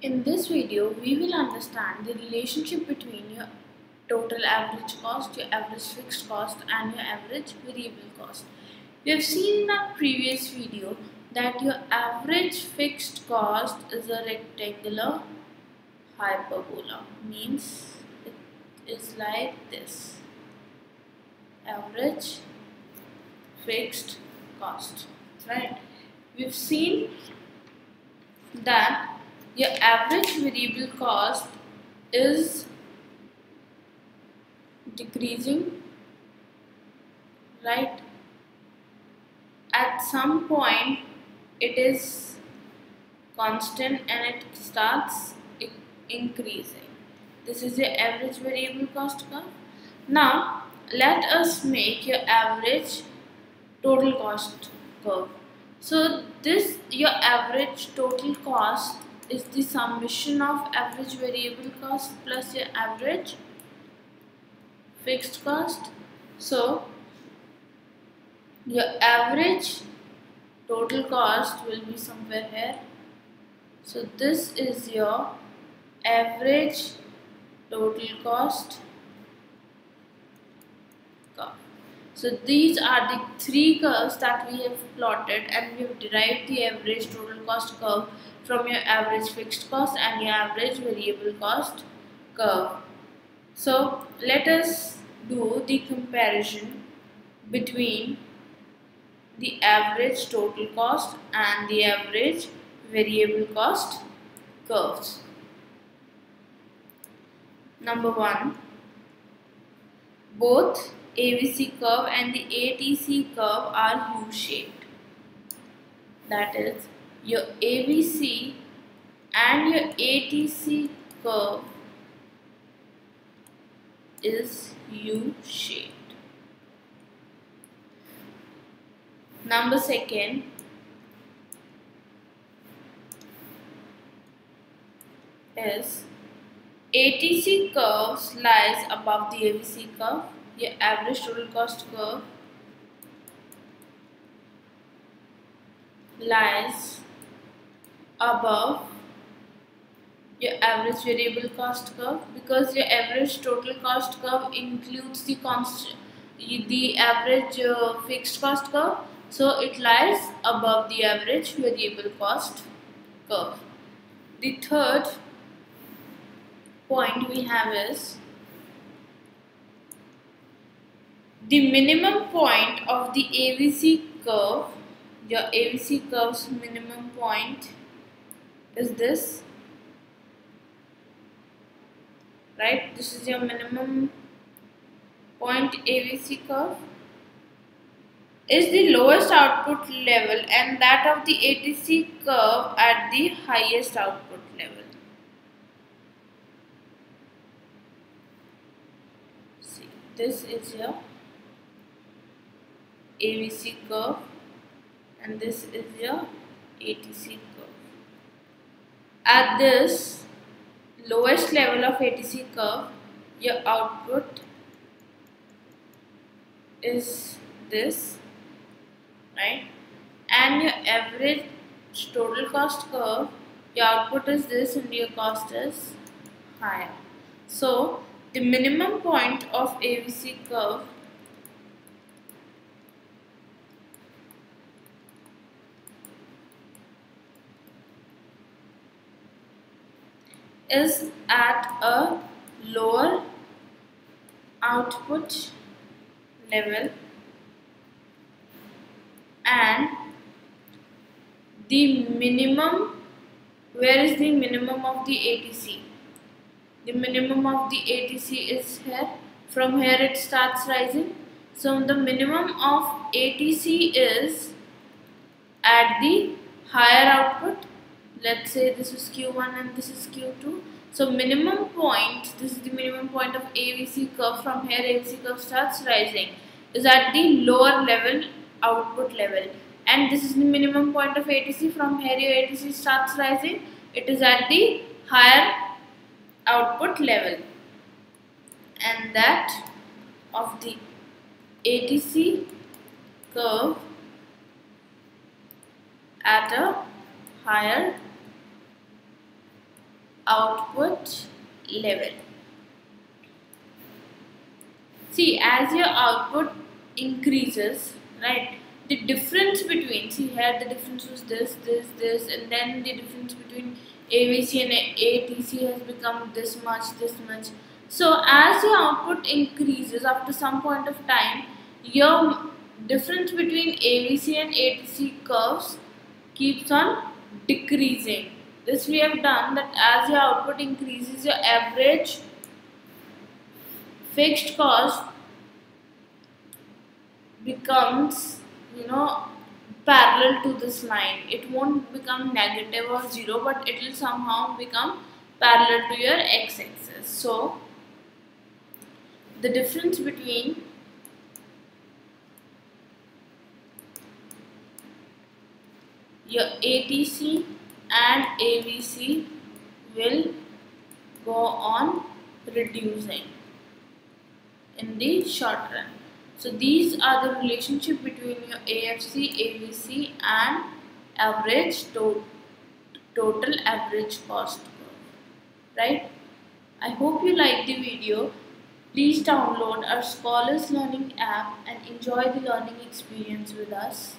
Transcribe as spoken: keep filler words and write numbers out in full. In this video, we will understand the relationship between your total average cost, your average fixed cost and your average variable cost. We have seen in our previous video that your average fixed cost is a rectangular hyperbola, means it is like this, average fixed cost, right? We have seen that your average variable cost is decreasing, right? At some point it is constant and it starts increasing. This is your average variable cost curve. Now let us make your average total cost curve. So this your average total cost is the summation of average variable cost plus your average fixed cost. So your average total cost will be somewhere here. So this is your average total cost curve. So these are the three curves that we have plotted, and we have derived the average total cost curve from your average fixed cost and your average variable cost curve. So let us do the comparison between the average total cost and the average variable cost curves. Number one, both A V C curve and the A T C curve are U-shaped. That is, your A V C and your A T C curve is U-shaped. Number second, is A T C curve lies above the A V C curve. Your average total cost curve lies above your average variable cost curve, because your average total cost curve includes the constant, the average uh, fixed cost curve, so it lies above the average variable cost curve. The third point we have is the minimum point of the A V C curve. Your A V C curve's minimum point is this, right? This is your minimum point A V C curve, is the lowest output level, and that of the A T C curve at the highest output level. See, this is your A V C curve and this is your A T C curve. At this lowest level of A T C curve, your output is this, right? And your average total cost curve, your output is this and your cost is higher. So the minimum point of A V C curve is at a lower output level, and the minimum, where is the minimum of the A T C? The minimum of the A T C is here. From here it starts rising. So the minimum of A T C is at the higher output. Let's say this is Q one and this is Q two. So minimum point, this is the minimum point of A V C curve. From here A V C curve starts rising, is at the lower level, output level. And this is the minimum point of A T C. From here your A T C starts rising, it is at the higher output level. And that of the A T C curve at a higher output level. See, as your output increases, right, the difference between, see here the difference was this, this, this, and then the difference between A V C and A T C has become this much, this much. So as your output increases after some point of time, your difference between A V C and A T C curves keeps on decreasing. This we have done, that as your output increases, your average fixed cost becomes, you know, parallel to this line. It won't become negative or zero, but it will somehow become parallel to your x-axis. So the difference between your A T C and A V C will go on reducing in the short run. So these are the relationship between your A F C, A V C and average to total average cost curve, right? I hope you liked the video. Please download our Scholars Learning app and enjoy the learning experience with us.